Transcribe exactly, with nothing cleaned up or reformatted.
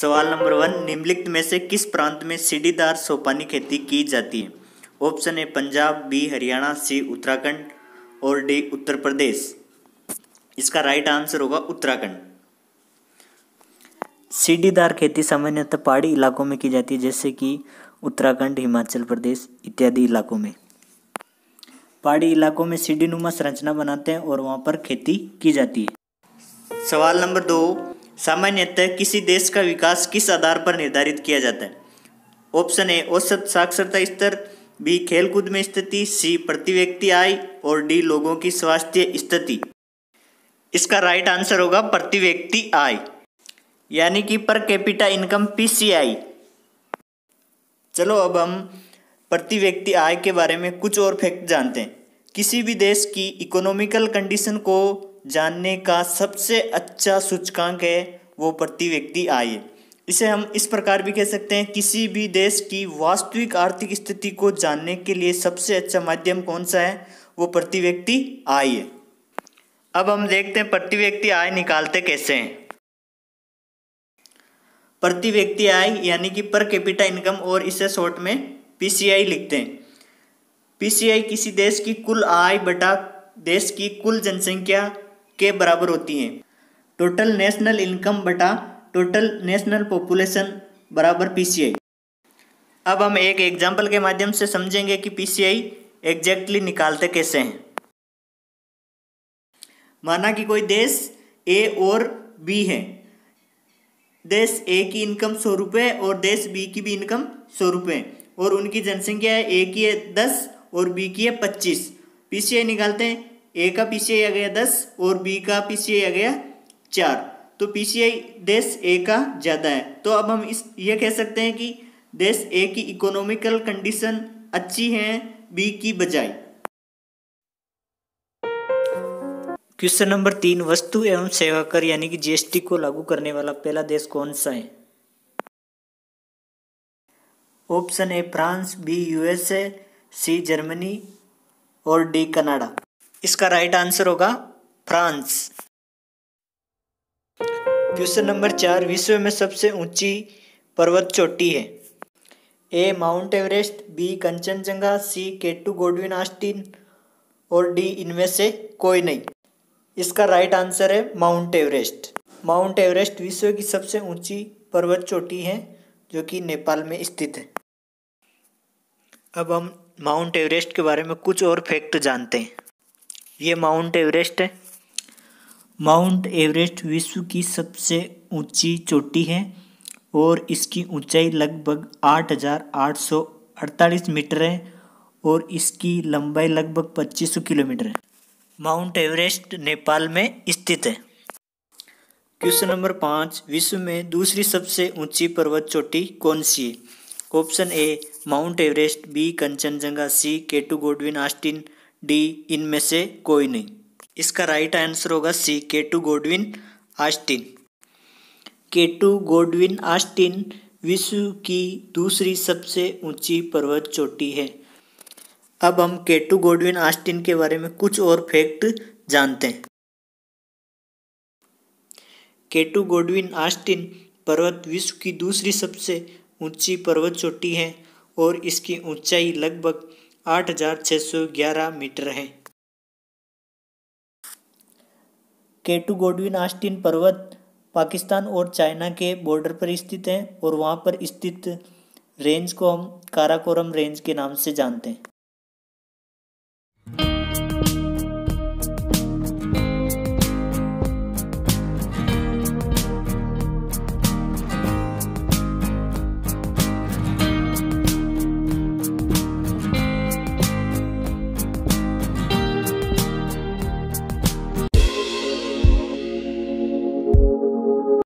सवाल number one, निम्नलिखित में से किस प्रांत में सीढ़ीदार सोपानी खेती की जाती है? Option A Punjab, B Haryana, C Uttarakhand और डी उत्तर प्रदेश। इसका राइट आंसर होगा उत्तराखंड। सीढ़ीदार खेती सामान्यतः पहाड़ी इलाकों में की जाती है, जैसे कि उत्तराखंड, हिमाचल प्रदेश इत्यादि इलाकों में। पहाड़ी इलाकों में सीढ़ीनुमा संरचना बनाते हैं और वहाँ पर खेती की जाती है। सवाल नंबर दो, सामान्यतः किसी देश का विकास किस आधार पर निर्धारित किया जाता है? ऑप्शन ए औसत साक्षरता स्तर, बी खेलकूद में स्थिति, सी प्रति व्यक्ति आय और डी लोगों की स्वास्थ्य स्थिति। इसका राइट आंसर होगा प्रति व्यक्ति आय, यानी कि per capita income P C I. चलो अब हम प्रति व्यक्ति आय के बारे में कुछ और फैक्ट जानते हैं। किसी भी देश की इकोनॉमिकल कंडीशन को जानने का सबसे अच्छा सूचकांक है वो प्रति व्यक्ति आय है। इसे हम इस प्रकार भी कह सकते हैं, किसी भी देश की वास्तविक आर्थिक स्थिति को जानने के लिए सबसे अच्छा माध्यम कौन सा है, वो प्रति व्यक्ति आय है। अब हम देखते हैं प्रति व्यक्ति आय निकालते कैसे हैं। प्रति व्यक्ति आय यानी कि पर कैपिटा इनकम और इसे शॉर्ट में पी सी आई लिखते हैं। पी सी आई किसी देश की कुल आय बटा देश की कुल जनसंख्या के बराबर होती है। टोटल नेशनल इनकम बटा टोटल नेशनल पॉपुलेशन बराबर पी सी आई। अब हम एक एग्जाम्पल के माध्यम से समझेंगे कि पी सी आई एग्जैक्टली निकालते कैसे हैं। माना कि कोई देश ए और बी है। देश ए की इनकम सौ रुपये और देश बी की भी इनकम सौ रुपये और उनकी जनसंख्या है, ए की है दस और बी की है पच्चीस। पी सी आई निकालते हैं, ए का पी सी आई आ गया दस और बी का पी सी आई आ गया चार, तो पी सी आई देश ए का ज़्यादा है। तो अब हम इस ये कह सकते हैं कि देश ए की इकोनॉमिकल कंडीशन अच्छी है बी की बजाय। क्वेश्चन नंबर तीन, वस्तु एवं सेवा कर यानी कि जी एस टी को लागू करने वाला पहला देश कौन सा है? Option A France, B U S A, C Germany और डी कनाडा। इसका राइट आंसर होगा फ्रांस। क्वेश्चन नंबर चार, विश्व में सबसे ऊंची पर्वत चोटी है। A Mount Everest, B Kanchenjunga, C K two Godwin Austen और डी इनमें से कोई नहीं। इसका राइट आंसर है माउंट एवरेस्ट। माउंट एवरेस्ट विश्व की सबसे ऊंची पर्वत चोटी है जो कि नेपाल में स्थित है। अब हम माउंट एवरेस्ट के बारे में कुछ और फैक्ट जानते हैं। ये माउंट एवरेस्ट है। माउंट एवरेस्ट विश्व की सबसे ऊंची चोटी है और इसकी ऊंचाई लगभग आठ हज़ार आठ सौ अड़तालीस मीटर है और इसकी लंबाई लगभग पच्चीस सौ किलोमीटर है। माउंट एवरेस्ट नेपाल में स्थित है। क्वेश्चन नंबर पाँच, विश्व में दूसरी सबसे ऊंची पर्वत चोटी कौन सी है? Option A Mount Everest, B Kanchenjunga, C K two Godwin Austen, D इनमें से कोई नहीं। इसका राइट आंसर होगा C K two Godwin Austen. K two Godwin Austen विश्व की दूसरी सबसे ऊंची पर्वत चोटी है। अब हम के टू गॉडविन ऑस्टिन के बारे में कुछ और फैक्ट जानते हैं। के टू गॉडविन ऑस्टिन पर्वत विश्व की दूसरी सबसे ऊंची पर्वत चोटी है और इसकी ऊंचाई लगभग आठ हज़ार छह सौ ग्यारह मीटर है। के टू गॉडविन ऑस्टिन पर्वत पाकिस्तान और चाइना के बॉर्डर पर स्थित है और वहाँ पर स्थित रेंज को हम काराकोरम रेंज के नाम से जानते हैं।